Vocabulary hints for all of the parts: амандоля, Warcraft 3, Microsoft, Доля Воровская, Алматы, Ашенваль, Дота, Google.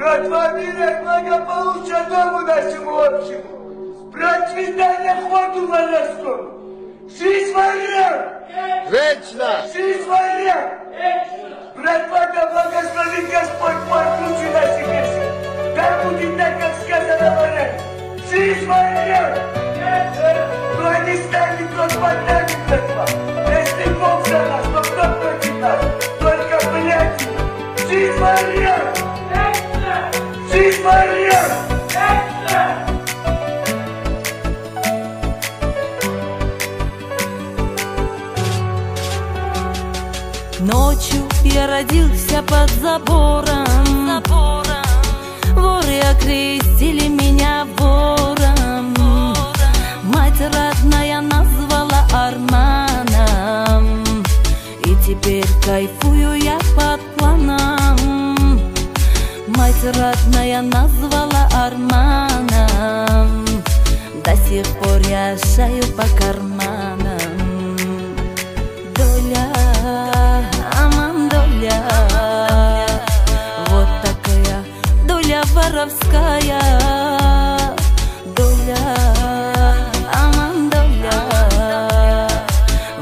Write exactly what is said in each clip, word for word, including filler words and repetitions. Братва, мира и благополучия дому нашему общему! Процветание ходу воровскому! Жизнь ворам! Вечно! Жизнь ворам! Вечно! Братва, да благословит Господь мой ключи на себе! Да будет так, как сказано ворам! Жизнь ворам! Но не станет тот под нами, братва! Если Бог за нас, то кто против нас? Только блядь! Жизнь ворам! Жизнь ворам! Ночью я родился под забором, забором. Воры окрестили меня вором. Вором. Мать родная назвала Арманом. И теперь кайфую я под планом. Мать родная назвала Арманом. До сих пор я шаю по карманам. Доля. Вот такая доля воровская, доля, амандоля.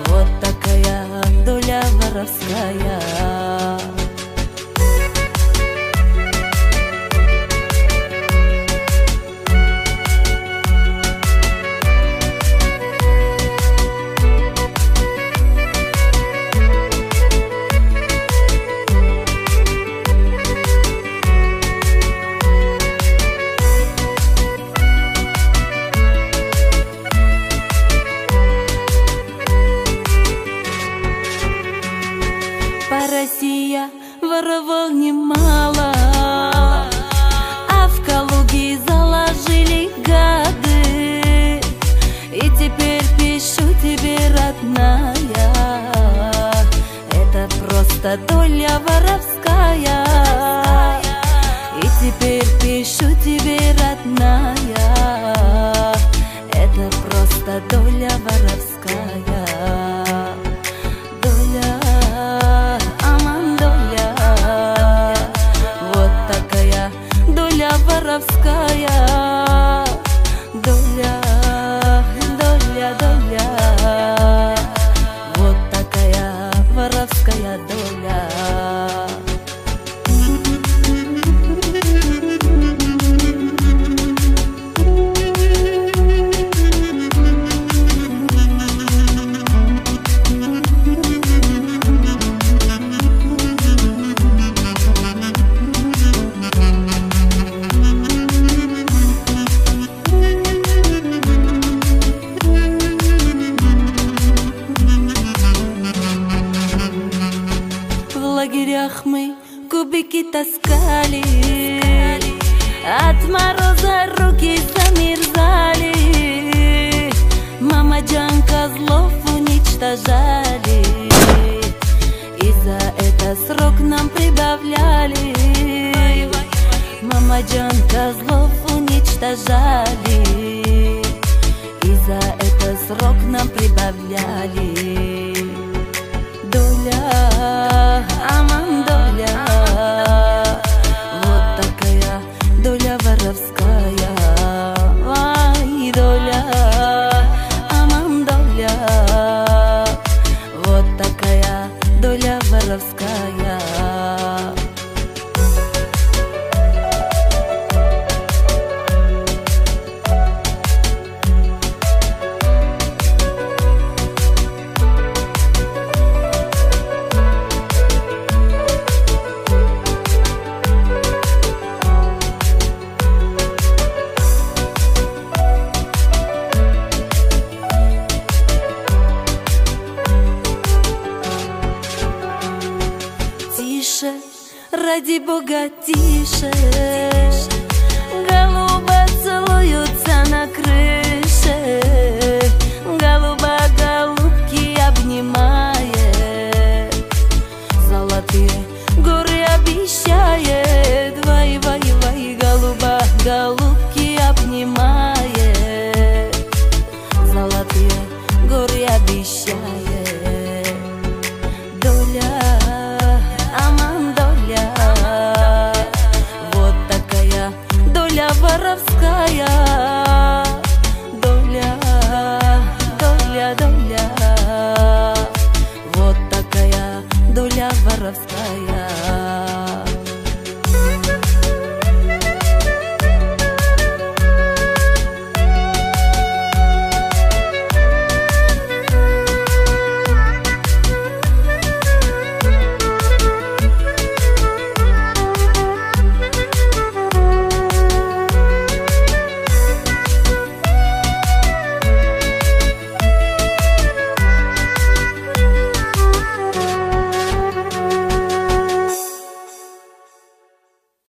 Вот такая доля воровская. Россия воровал немало, а в Калуге заложили гады. И теперь пишу тебе, родная, это просто доля воровская. И теперь пишу тебе, родная, это просто доля воровская. Воровская доля, доля, доля. Вот такая воровская доля. В лагерях мы кубики таскали, от мороза руки замерзали. Мамаджан козлов уничтожали, и за это срок нам прибавляли. Мамаджан козлов уничтожали, и за это срок нам прибавляли. Доля, амандоля, вот такая доля воровская. Ай, доля, амандоля, вот такая доля воровская. Ради Бога, тише, голуба целуются на крыше, голуба голубки обнимает, золотые горы обещает, вай, вай, вай, голуба голубки обнимает, золотые горы обещает, доля. Вот Воровская.